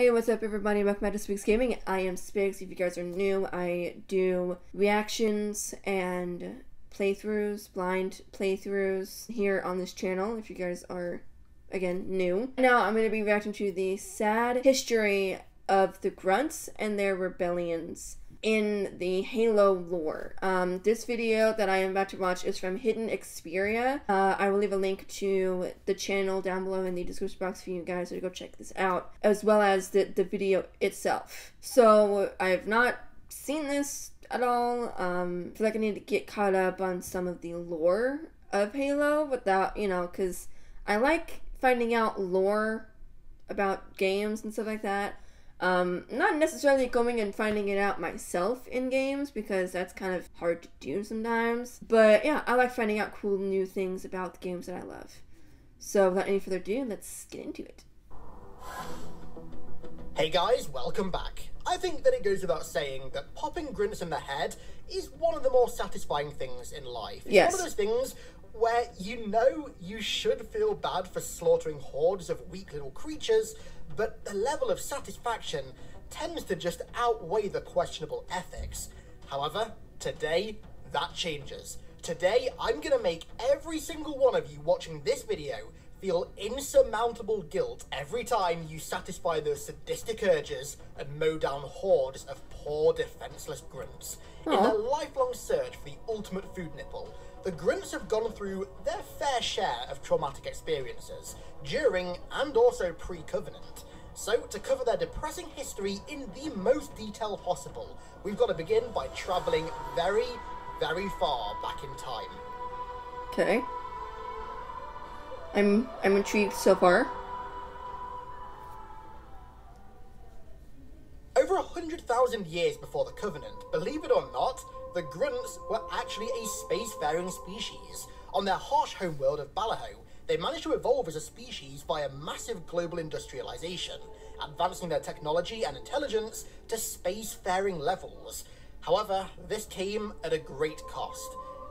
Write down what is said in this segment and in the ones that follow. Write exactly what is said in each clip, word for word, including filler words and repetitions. Hey, what's up everybody, welcome back to Spiggs Gaming. I am Spiggs. If you guys are new, I do reactions and playthroughs, blind playthroughs here on this channel if you guys are, again, new. Now I'm going to be reacting to the sad history of the Grunts and their rebellions in the Halo lore. Um, this video that I am about to watch is from Hidden Xperia. Uh, I will leave a link to the channel down below in the description box for you guys to go check this out, as well as the, the video itself. So I have not seen this at all. Um, I feel like I need to get caught up on some of the lore of Halo without, you know, because I like finding out lore about games and stuff like that. Um, not necessarily going and finding it out myself in games, because that's kind of hard to do sometimes. But yeah, I like finding out cool new things about the games that I love. So without any further ado, let's get into it. Hey guys, welcome back. I think that it goes without saying that popping grunts in the head is one of the more satisfying things in life. It's yes. One of those things where you know you should feel bad for slaughtering hordes of weak little creatures, but the level of satisfaction tends to just outweigh the questionable ethics. However, today, that changes. Today, I'm gonna make every single one of you watching this video feel insurmountable guilt every time you satisfy those sadistic urges and mow down hordes of poor, defenseless grunts. Aww. In their lifelong search for the ultimate food nipple, the grunts have gone through their fair share of traumatic experiences during and also pre-Covenant. So, to cover their depressing history in the most detail possible, we've got to begin by travelling very, very far back in time. Okay. I'm I'm intrigued so far. Over a hundred thousand years before the Covenant, believe it or not, the Grunts were actually a spacefaring species. On their harsh homeworld of Balaho, they managed to evolve as a species via massive global industrialization, advancing their technology and intelligence to spacefaring levels. However, this came at a great cost.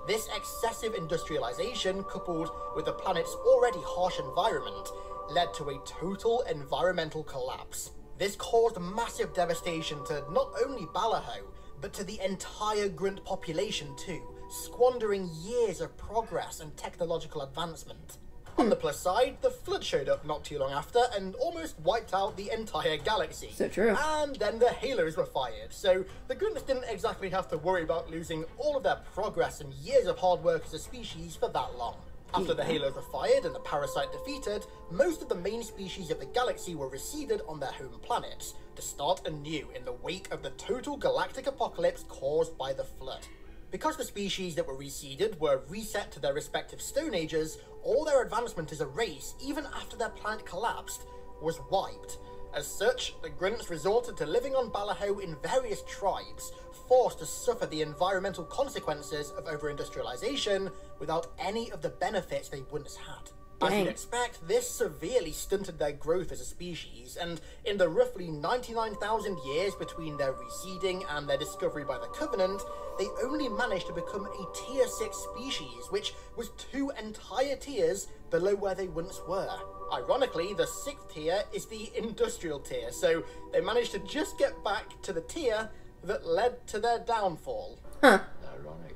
This excessive industrialization, coupled with the planet's already harsh environment, led to a total environmental collapse. This caused massive devastation to not only Balaho, but to the entire grunt population too, squandering years of progress and technological advancement. On the plus side, the Flood showed up not too long after and almost wiped out the entire galaxy. So true. And then the Halos were fired, so the Grunts didn't exactly have to worry about losing all of their progress and years of hard work as a species for that long. After the Halos were fired and the Parasite defeated, most of the main species of the galaxy were reseeded on their home planets to start anew in the wake of the total galactic apocalypse caused by the Flood. Because the species that were reseeded were reset to their respective Stone Ages, all their advancement as a race, even after their planet collapsed, was wiped. As such, the Grunts resorted to living on Balaho in various tribes, forced to suffer the environmental consequences of over-industrialization without any of the benefits they once had. Dang. As you'd expect, this severely stunted their growth as a species, and in the roughly ninety-nine thousand years between their reseeding and their discovery by the Covenant, they only managed to become a tier six species, which was two entire tiers below where they once were. Ironically, the sixth tier is the industrial tier, so they managed to just get back to the tier that led to their downfall. Huh. Ironic.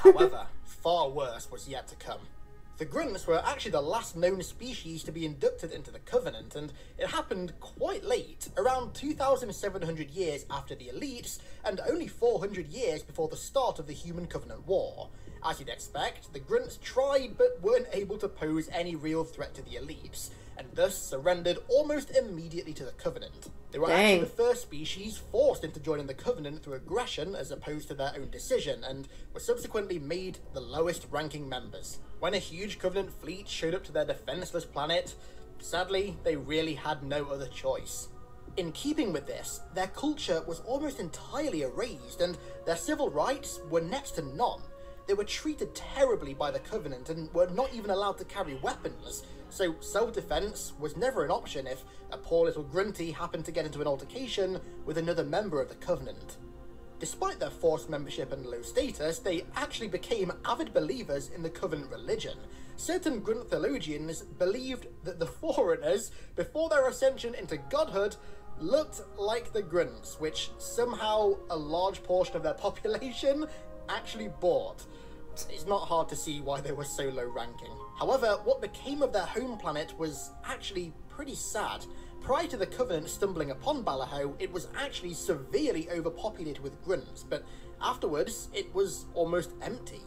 However, far worse was yet to come. The Grunts were actually the last known species to be inducted into the Covenant, and it happened quite late, around two thousand seven hundred years after the Elites, and only four hundred years before the start of the Human Covenant War. As you'd expect, the Grunts tried but weren't able to pose any real threat to the Elites, and thus surrendered almost immediately to the Covenant. They were Dang. actually the first species forced into joining the Covenant through aggression as opposed to their own decision, and were subsequently made the lowest ranking members. When a huge Covenant fleet showed up to their defenseless planet, sadly, they really had no other choice. In keeping with this, their culture was almost entirely erased, and their civil rights were next to none. They were treated terribly by the Covenant and were not even allowed to carry weapons, so self-defense was never an option if a poor little grunty happened to get into an altercation with another member of the Covenant. Despite their forced membership and low status, they actually became avid believers in the Covenant religion. Certain Grunt theologians believed that the Forerunners, before their ascension into godhood, looked like the Grunts, which somehow a large portion of their population actually bought. It's not hard to see why they were so low ranking. However, what became of their home planet was actually pretty sad. Prior to the Covenant stumbling upon Balaho, it was actually severely overpopulated with Grunts, but afterwards it was almost empty.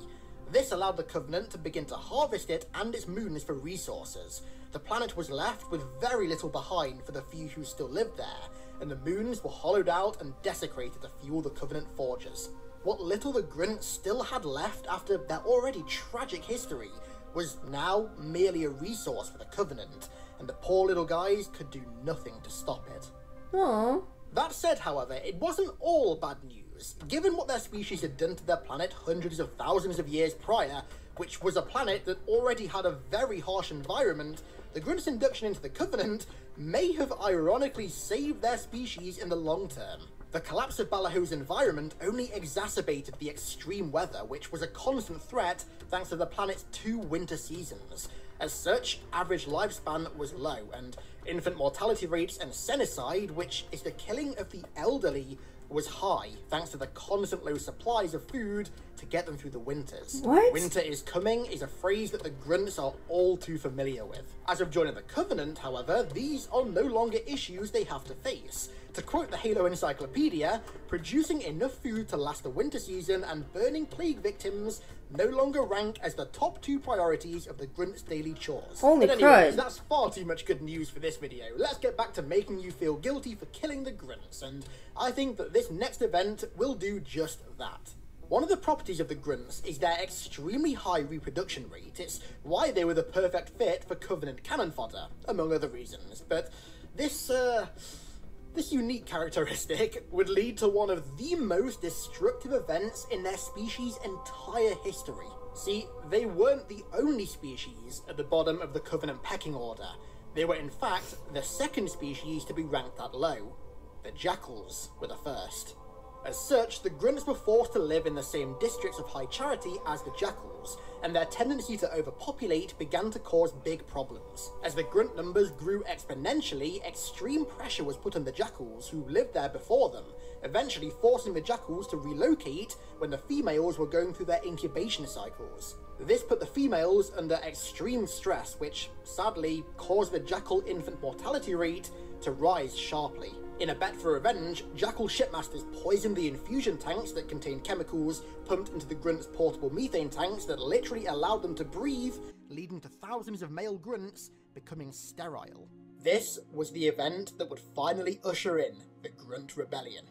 This allowed the Covenant to begin to harvest it and its moons for resources. The planet was left with very little behind for the few who still lived there, and the moons were hollowed out and desecrated to fuel the Covenant forges. What little the Grunts still had left after their already tragic history was now merely a resource for the Covenant, and the poor little guys could do nothing to stop it. Aww. That said, however, it wasn't all bad news. Given what their species had done to their planet hundreds of thousands of years prior, which was a planet that already had a very harsh environment, the Grunts' induction into the Covenant may have ironically saved their species in the long term. The collapse of Balaho's environment only exacerbated the extreme weather, which was a constant threat thanks to the planet's two winter seasons. As such, average lifespan was low, and infant mortality rates and senicide, which is the killing of the elderly, was high thanks to the constant low supplies of food to get them through the winters. What? Winter is coming is a phrase that the Grunts are all too familiar with. As of joining the Covenant, however, these are no longer issues they have to face. To quote the Halo Encyclopedia, producing enough food to last the winter season and burning plague victims no longer rank as the top two priorities of the Grunts' daily chores. Holy crud. But anyways, that's far too much good news for this video. Let's get back to making you feel guilty for killing the Grunts, and I think that this next event will do just that. One of the properties of the Grunts is their extremely high reproduction rate. It's why they were the perfect fit for Covenant cannon fodder, among other reasons. But this, uh... This unique characteristic would lead to one of the most destructive events in their species' entire history. See, they weren't the only species at the bottom of the Covenant pecking order. They were in fact the second species to be ranked that low. The Jackals were the first. As such, the Grunts were forced to live in the same districts of High Charity as the Jackals, and their tendency to overpopulate began to cause big problems. As the Grunt numbers grew exponentially, extreme pressure was put on the Jackals who lived there before them, eventually forcing the Jackals to relocate when the females were going through their incubation cycles. This put the females under extreme stress, which, sadly, caused the Jackal infant mortality rate to rise sharply. In a bet for revenge, Jackal shipmasters poisoned the infusion tanks that contained chemicals pumped into the Grunts' portable methane tanks that literally allowed them to breathe, leading to thousands of male Grunts becoming sterile. This was the event that would finally usher in the Grunt Rebellion.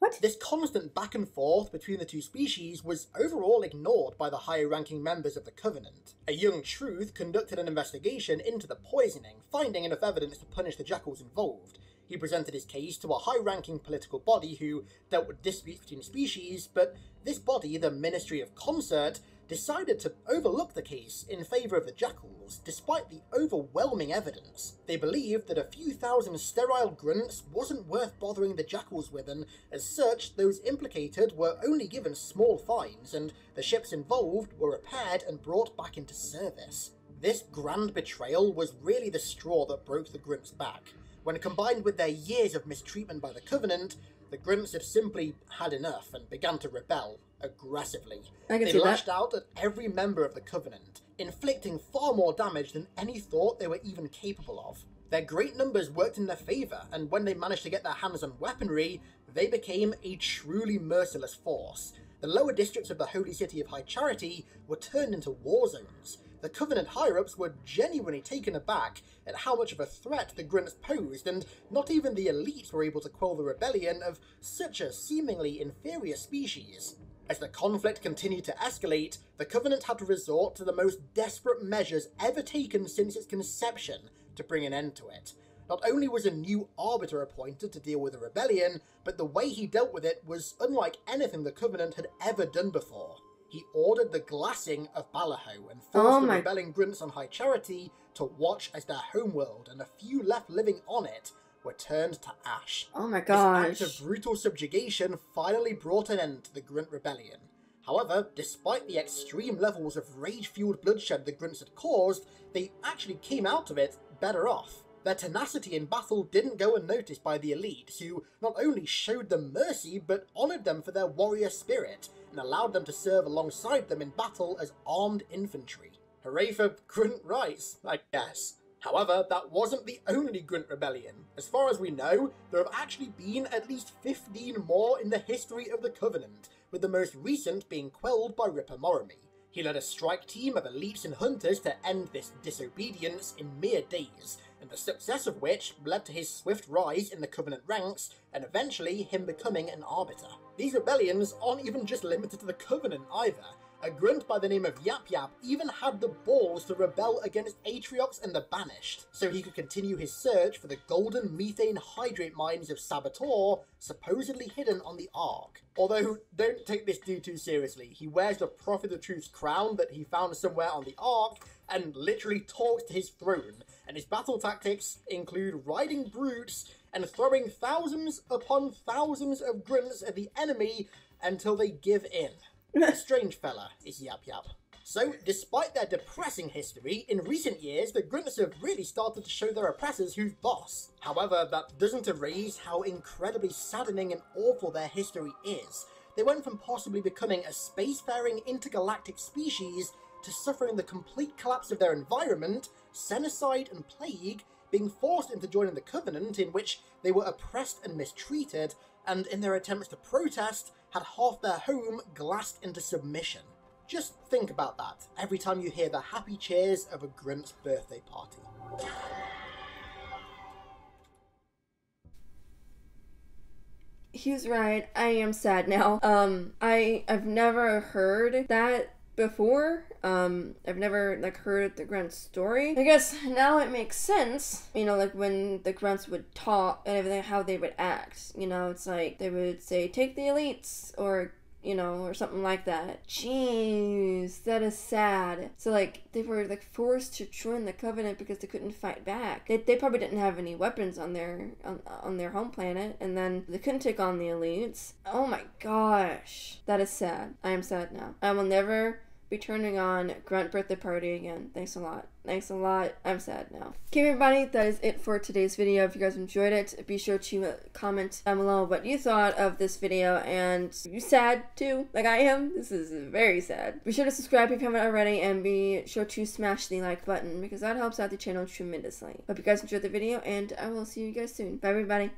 What? This constant back and forth between the two species was overall ignored by the higher-ranking members of the Covenant. A young Truth conducted an investigation into the poisoning, finding enough evidence to punish the Jackals involved. He presented his case to a high-ranking political body who dealt with disputes between species, but this body, the Ministry of Concord, decided to overlook the case in favour of the Jackals, despite the overwhelming evidence. They believed that a few thousand sterile Grunts wasn't worth bothering the Jackals with, and as such, those implicated were only given small fines, and the ships involved were repaired and brought back into service. This grand betrayal was really the straw that broke the Grunts back. When combined with their years of mistreatment by the Covenant, the Grunts had simply had enough and began to rebel aggressively. I can they see lashed that. out at every member of the Covenant, inflicting far more damage than any thought they were even capable of. Their great numbers worked in their favour, and when they managed to get their hands on weaponry, they became a truly merciless force. The lower districts of the holy city of High Charity were turned into war zones. The Covenant higher-ups were genuinely taken aback at how much of a threat the Grunts posed, and not even the elites were able to quell the rebellion of such a seemingly inferior species. As the conflict continued to escalate, the Covenant had to resort to the most desperate measures ever taken since its conception to bring an end to it. Not only was a new Arbiter appointed to deal with the rebellion, but the way he dealt with it was unlike anything the Covenant had ever done before. He ordered the glassing of Balaho and forced oh the rebelling Grunts on High Charity to watch as their homeworld and a few left living on it were turned to ash. Oh my gosh. This act of brutal subjugation finally brought an end to the Grunt Rebellion. However, despite the extreme levels of rage-fueled bloodshed the Grunts had caused, they actually came out of it better off. Their tenacity in battle didn't go unnoticed by the elite, who not only showed them mercy, but honoured them for their warrior spirit, and allowed them to serve alongside them in battle as armed infantry. Hooray for grunt rights, I guess. However, that wasn't the only grunt rebellion. As far as we know, there have actually been at least fifteen more in the history of the Covenant, with the most recent being quelled by Ripper Morami. He led a strike team of elites and hunters to end this disobedience in mere days, and the success of which led to his swift rise in the Covenant ranks, and eventually him becoming an Arbiter. These rebellions aren't even just limited to the Covenant either. A grunt by the name of Yap Yap even had the balls to rebel against Atriox and the Banished, so he could continue his search for the golden methane hydrate mines of Saboteur, supposedly hidden on the Ark. Although, don't take this dude too seriously. He wears the Prophet of Truth's crown that he found somewhere on the Ark, and literally talks to his throne, and his battle tactics include riding brutes and throwing thousands upon thousands of grunts at the enemy until they give in. A strange fella is Yap Yap. So, despite their depressing history, in recent years the grunts have really started to show their oppressors who's boss. However, that doesn't erase how incredibly saddening and awful their history is. They went from possibly becoming a spacefaring intergalactic species to suffering the complete collapse of their environment, genocide and plague, being forced into joining the Covenant, in which they were oppressed and mistreated, and in their attempts to protest, had half their home glassed into submission. Just think about that every time you hear the happy cheers of a grunt's birthday party. He's right, I am sad now. Um, I, I've never heard that before. um I've never like heard the grunt story. I guess now it makes sense, you know, like when the grunts would talk and everything, how they would act, you know. It's like they would say take the elites, or you know, or something like that. Jeez, that is sad. So like they were like forced to join the Covenant because they couldn't fight back. They, they probably didn't have any weapons on their on, on their home planet, and then they couldn't take on the elites. Oh my gosh, that is sad. I am sad now. I will never be turning on Grunt Birthday Party again. Thanks a lot. Thanks a lot. I'm sad now. Okay, everybody, that is it for today's video. If you guys enjoyed it, be sure to comment down below what you thought of this video, and are you sad too, like I am? This is very sad. Be sure to subscribe if you haven't already, and be sure to smash the like button because that helps out the channel tremendously. Hope you guys enjoyed the video, and I will see you guys soon. Bye, everybody.